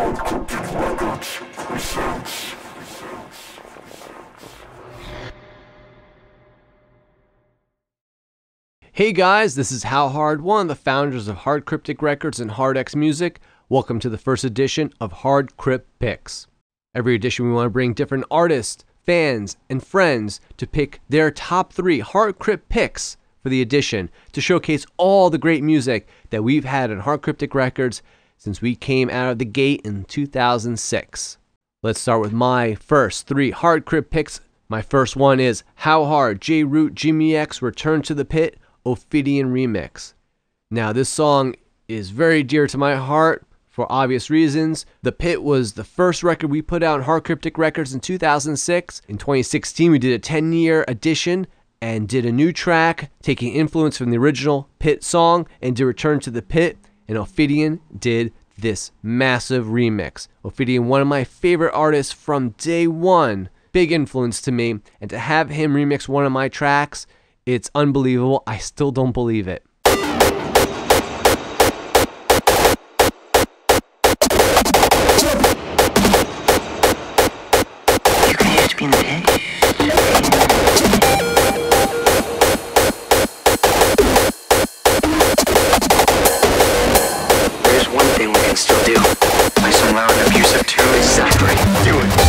Hard Kryptic Records presents. Hey guys, this is How Hard, one of the founders of Hard Kryptic Records and Hard X Music. Welcome to the first edition of Hard Kryptic Picks. Every edition we want to bring different artists, fans, and friends to pick their top 3 Hard Kryptic Picks for the edition to showcase all the great music that we've had on Hard Kryptic Records since we came out of the gate in 2006. Let's start with my first 3 Hard Kryptic Picks. My first one is How Hard, J Root, Jimmy X, Return to the Pit, Ophidian remix. Now this song is very dear to my heart for obvious reasons. The Pit was the first record we put out on Hard Kryptic Records in 2006. In 2016 we did a 10-year edition and did a new track taking influence from the original Pit song and did Return to the Pit, and Ophidian did this massive remix. Ophidian, one of my favorite artists from day one, big influence to me, and to have him remix one of my tracks, it's unbelievable. I still don't believe it. There's one thing we can still do. I somehow an abusive to exactly. Do it.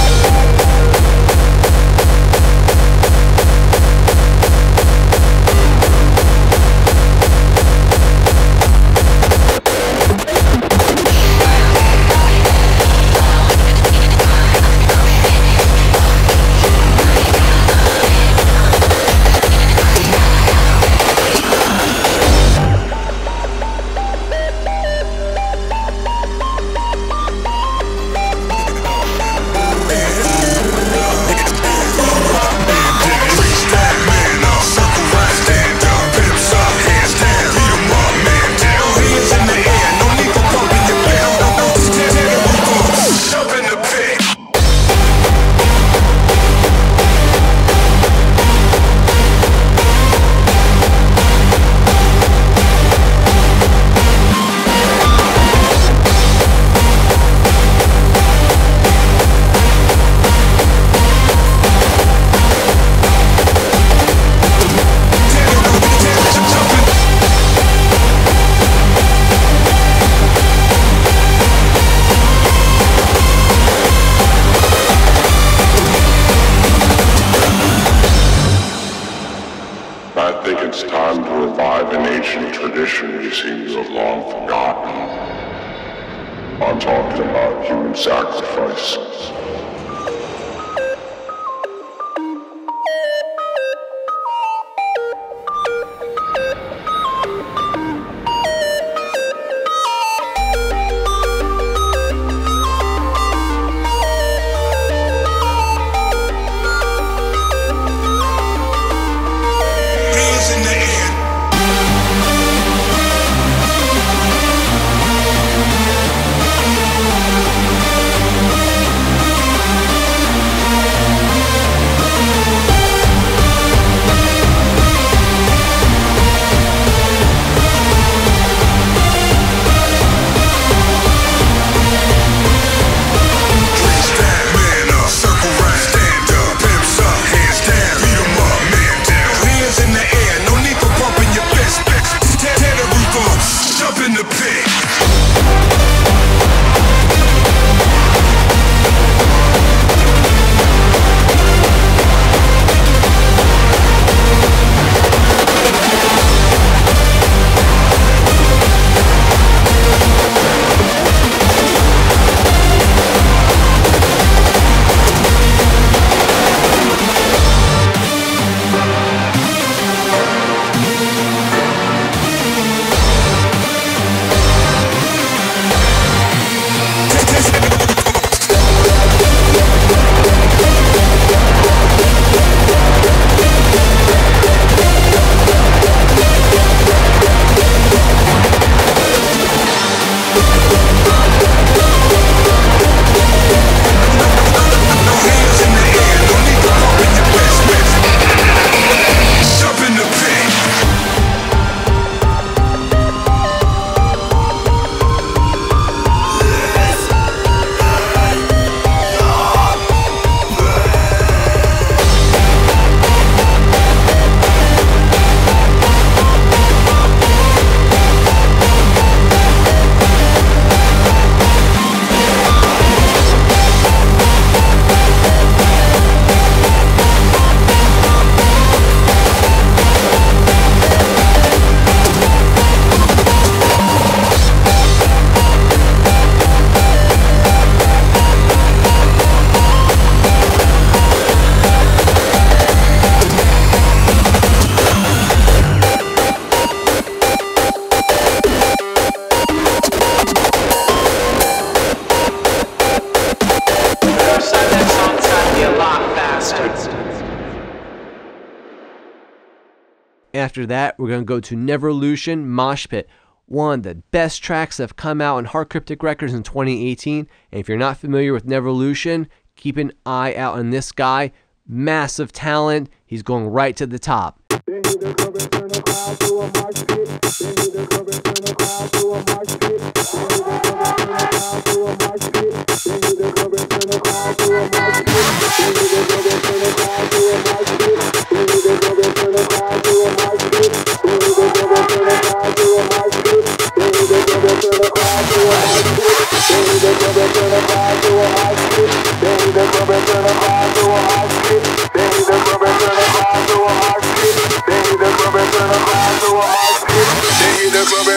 After that, we're going to go to Neverlution, Mosh Pit, one of the best tracks that have come out on Hard Kryptic Records in 2018. And if you're not familiar with Neverlution, keep an eye out on this guy. Massive talent. He's going right to the top.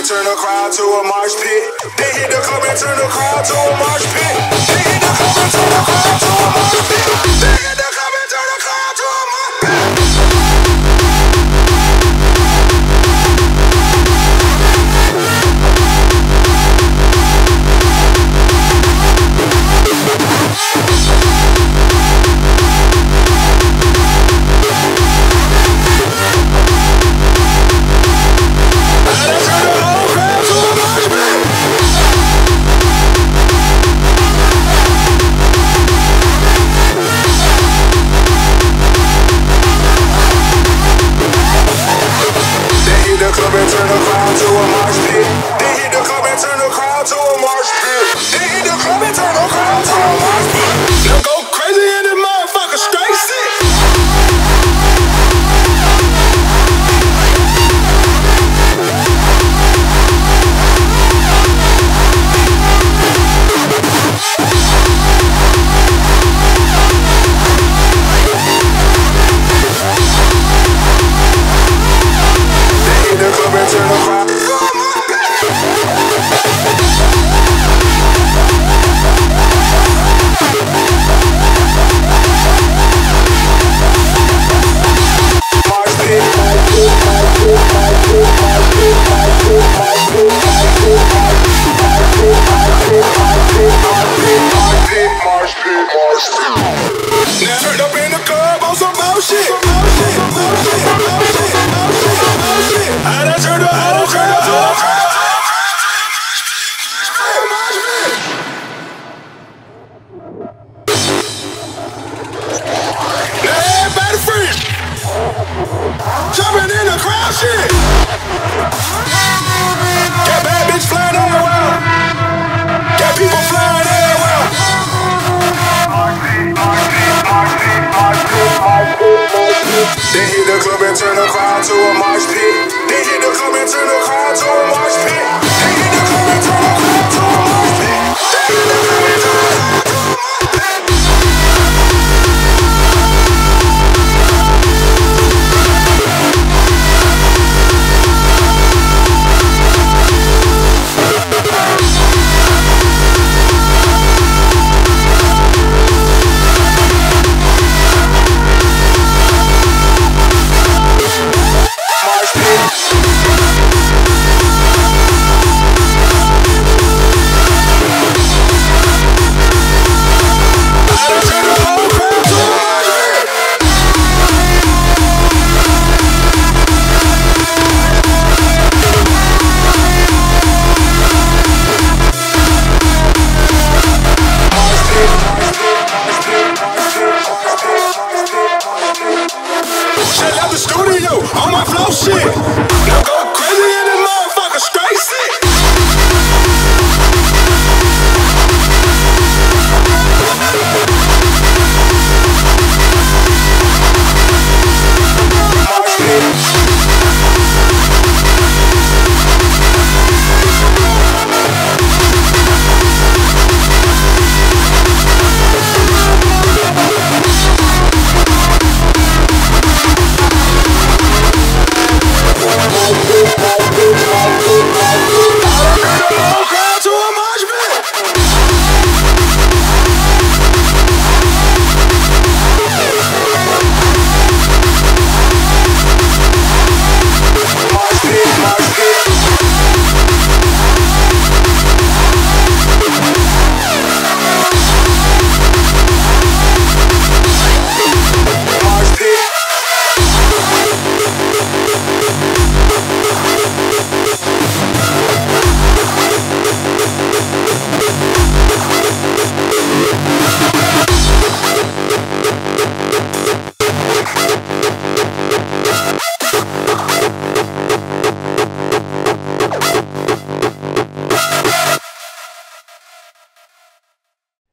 Turn the crowd to a mosh pit. They hit the club and turn the crowd to a mosh pit. They hit the club and turn the crowd to a mosh pit. They hit the club and turn the crowd to a mosh pit.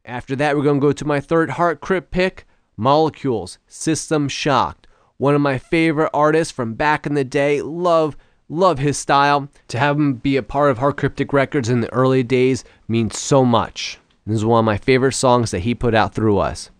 After that, we're going to go to my third Hard Kryptic pick, Moleculez, System Shocked. One of my favorite artists from back in the day. Love his style. To have him be a part of Hard Kryptic Records in the early days means so much. This is one of my favorite songs that he put out through us.